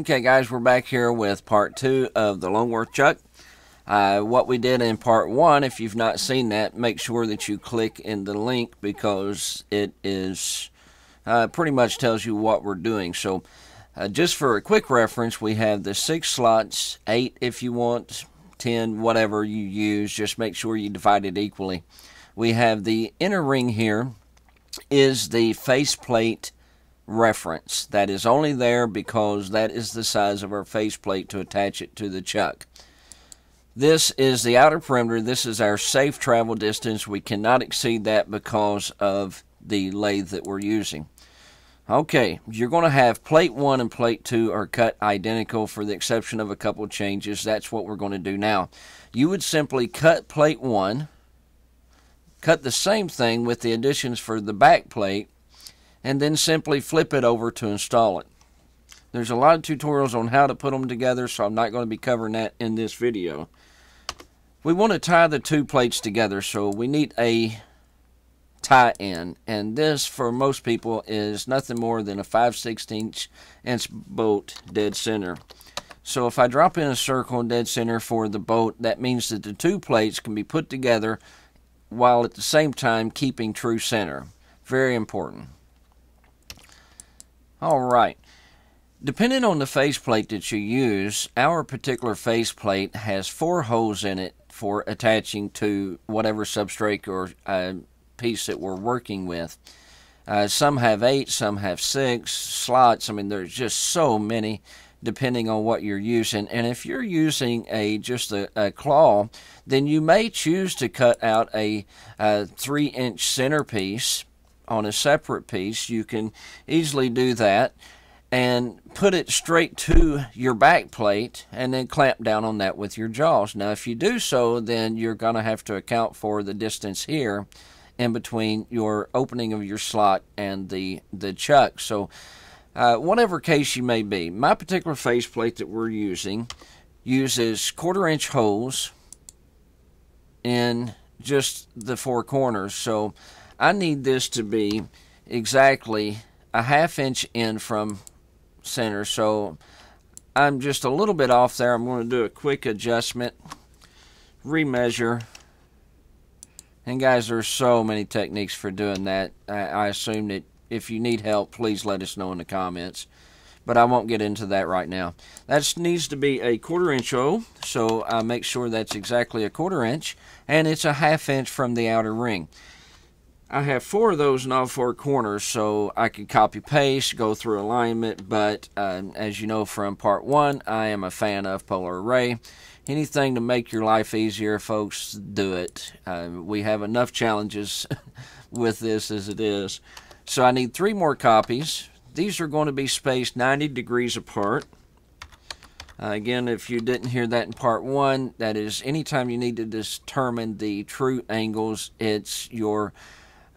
Okay guys, we're back here with part two of the Longworth Chuck. What we did in part one, if you've not seen that, make sure that you click in the link because it is pretty much tells you what we're doing. So just for a quick reference, we have the 6 slots, 8 if you want, 10, whatever you use, just make sure you divide it equally. We have the inner ring here is the faceplate reference. That is only there because that is the size of our faceplate to attach it to the chuck. This is the outer perimeter. This is our safe travel distance. We cannot exceed that because of the lathe that we're using. Okay, you're going to have plate 1 and plate 2 are cut identical for the exception of a couple changes. That's what we're going to do now. You would simply cut plate 1, cut the same thing with the additions for the back plate, and then simply flip it over to install it. There's a lot of tutorials on how to put them together, so I'm not going to be covering that in this video. We want to tie the two plates together, so we need a tie-in, and this for most people is nothing more than a 5/16 inch bolt dead center. So if I drop in a circle dead center for the bolt, that means that the two plates can be put together while at the same time keeping true center. Very important. Alright, depending on the faceplate that you use, our particular faceplate has 4 holes in it for attaching to whatever substrate or piece that we're working with. Some have 8, some have 6 slots. I mean, there's just so many depending on what you're using. And if you're using just a claw, then you may choose to cut out a 3-inch centerpiece on a separate piece. You can easily do that and put it straight to your back plate and then clamp down on that with your jaws. Now if you do so, then you're going to have to account for the distance here in between your opening of your slot and the chuck. So whatever case you may be, my particular faceplate that we're using uses 1/4-inch holes in just the 4 corners. So I need this to be exactly a 1/2 inch in from center. So I'm just a little bit off there. I'm going to do a quick adjustment, remeasure. And guys, there's so many techniques for doing that. I assume that if you need help, please let us know in the comments. But I won't get into that right now. That needs to be a 1/4-inch hole, so I make sure that's exactly a 1/4 inch, and it's a 1/2 inch from the outer ring. I have 4 of those in all 4 corners, so I could copy paste, go through alignment, but as you know from part 1, I am a fan of polar array. Anything to make your life easier, folks, do it. We have enough challenges with this as it is. So I need 3 more copies. These are going to be spaced 90 degrees apart. Again, if you didn't hear that in part 1, that is anytime you need to determine the true angles, it's your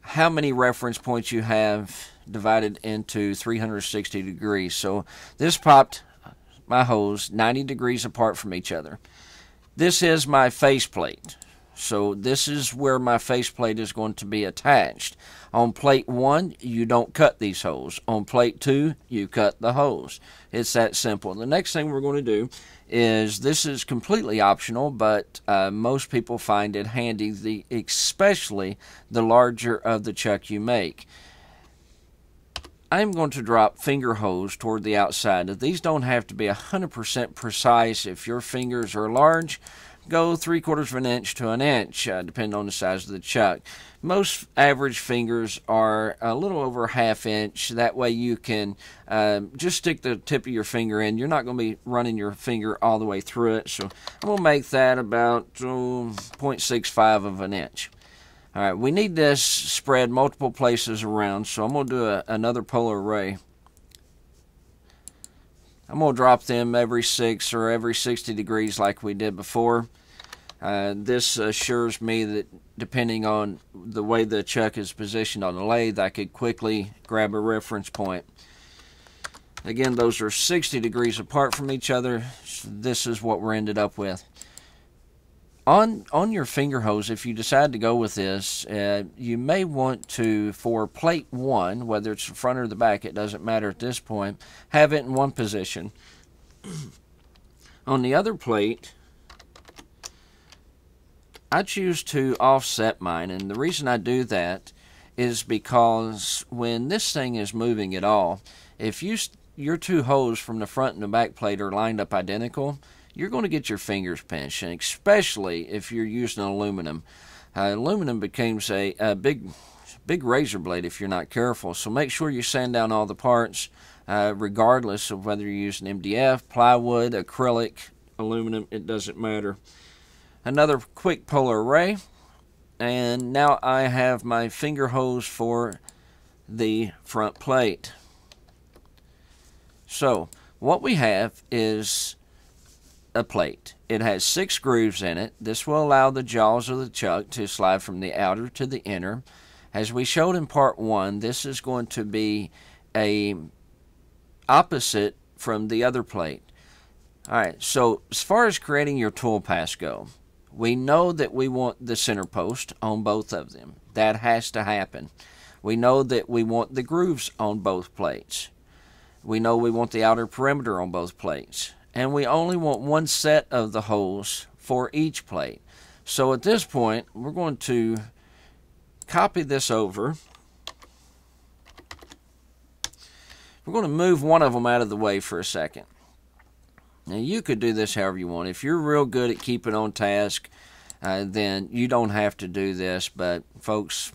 how many reference points you have divided into 360 degrees. So this popped my holes 90 degrees apart from each other. This is my faceplate. So this is where my faceplate is going to be attached. On plate 1, you don't cut these holes. On plate 2, you cut the holes. It's that simple. The next thing we're going to do is, this is completely optional, but most people find it handy, especially the larger of the chuck you make. I'm going to drop finger holes toward the outside. Now, these don't have to be 100% precise. If your fingers are large, go 3/4 of an inch to an inch, depending on the size of the chuck. Most average fingers are a little over 1/2 inch. That way you can just stick the tip of your finger in. You're not going to be running your finger all the way through it. So I'm going to make that about 0.65 of an inch. All right, we need this spread multiple places around, so I'm going to do another polar array. I'm going to drop them every 6 or every 60 degrees like we did before. This assures me that depending on the way the chuck is positioned on the lathe, I could quickly grab a reference point. Again, those are 60 degrees apart from each other. This is what we're ended up with. On your finger hose, if you decide to go with this, you may want to, for plate 1, whether it's the front or the back, it doesn't matter at this point, have it in one position. On the other plate, I choose to offset mine, and the reason I do that is because when this thing is moving at all, if your two holes from the front and the back plate are lined up identical, you're going to get your fingers pinched, and especially if you're using aluminum. Aluminum becomes a big razor blade if you're not careful, so make sure you sand down all the parts, regardless of whether you're using MDF, plywood, acrylic, aluminum, it doesn't matter. Another quick polar ray, and now I have my finger hose for the front plate. So what we have is a plate. It has 6 grooves in it. This will allow the jaws of the chuck to slide from the outer to the inner. As we showed in part 1, this is going to be a opposite from the other plate. Alright, so as far as creating your tool paths go, we know that we want the center post on both of them. That has to happen. We know that we want the grooves on both plates. We know we want the outer perimeter on both plates. And we only want one set of the holes for each plate. So at this point, we're going to copy this over. We're going to move one of them out of the way for a second. Now, you could do this however you want. If you're real good at keeping on task, then you don't have to do this. But, folks,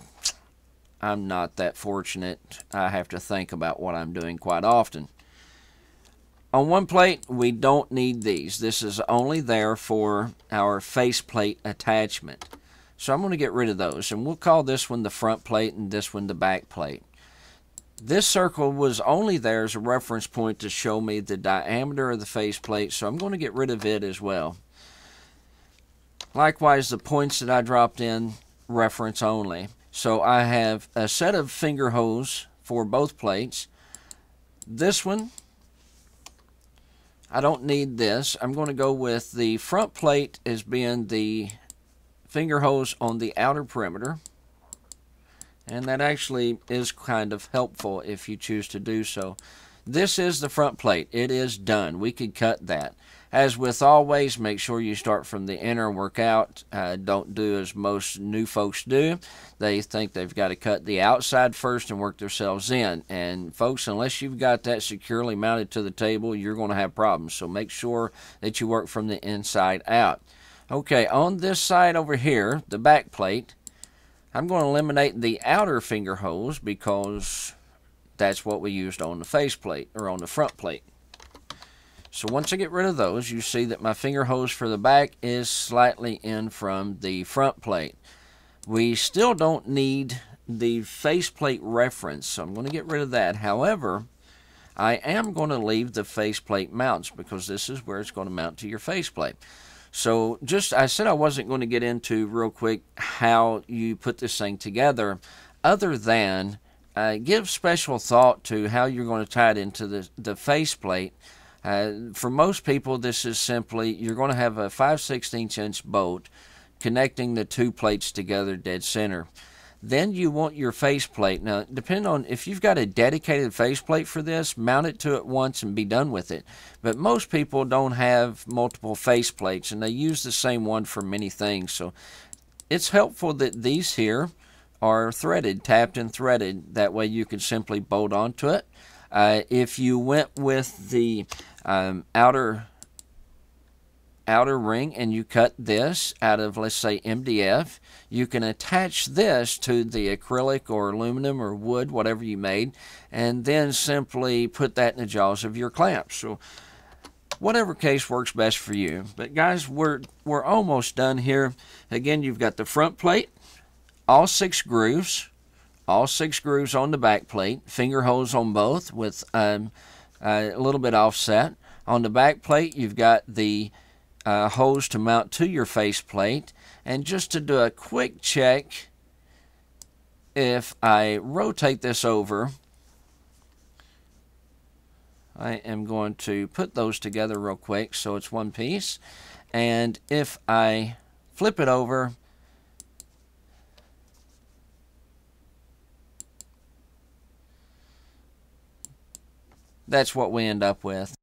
I'm not that fortunate. I have to think about what I'm doing quite often. On one plate, we don't need these. This is only there for our face plate attachment. So I'm going to get rid of those. And we'll call this one the front plate and this one the back plate. This circle was only there as a reference point to show me the diameter of the face plate, so I'm going to get rid of it as well. Likewise, the points that I dropped in, reference only. So I have a set of finger holes for both plates. This one, I don't need this. I'm going to go with the front plate as being the finger holes on the outer perimeter. And that actually is kind of helpful if you choose to do so. This is the front plate. It is done. We could cut that. As with always, make sure you start from the inner and work out. Don't do as most new folks do. They think they've got to cut the outside first and work themselves in. And folks, unless you've got that securely mounted to the table, you're going to have problems. So make sure that you work from the inside out. Okay, on this side over here, the back plate, I'm going to eliminate the outer finger holes because that's what we used on the face plate or on the front plate. So once I get rid of those, you see that my finger hose for the back is slightly in from the front plate. We still don't need the face plate reference, so I'm going to get rid of that. However, I am going to leave the face plate mounts because this is where it's going to mount to your face plate. So I said I wasn't going to get into real quick how you put this thing together, other than give special thought to how you're going to tie it into the faceplate. For most people, this is simply you're going to have a 5/16" bolt connecting the two plates together dead center. Then you want your faceplate. Now, depending on if you've got a dedicated faceplate for this, mount it to it once and be done with it. But most people don't have multiple faceplates, and they use the same one for many things. So it's helpful that these here are threaded, tapped and threaded. That way you can simply bolt onto it. If you went with the outer ring and you cut this out of, let's say, MDF, you can attach this to the acrylic or aluminum or wood, whatever you made, and then simply put that in the jaws of your clamps. So whatever case works best for you. But guys, we're almost done here. Again, you've got the front plate, all six grooves on the back plate, finger holes on both with a little bit offset. On the back plate, you've got the hose to mount to your face plate. And just to do a quick check, if I rotate this over, I am going to put those together real quick so it's one piece. And if I flip it over, that's what we end up with.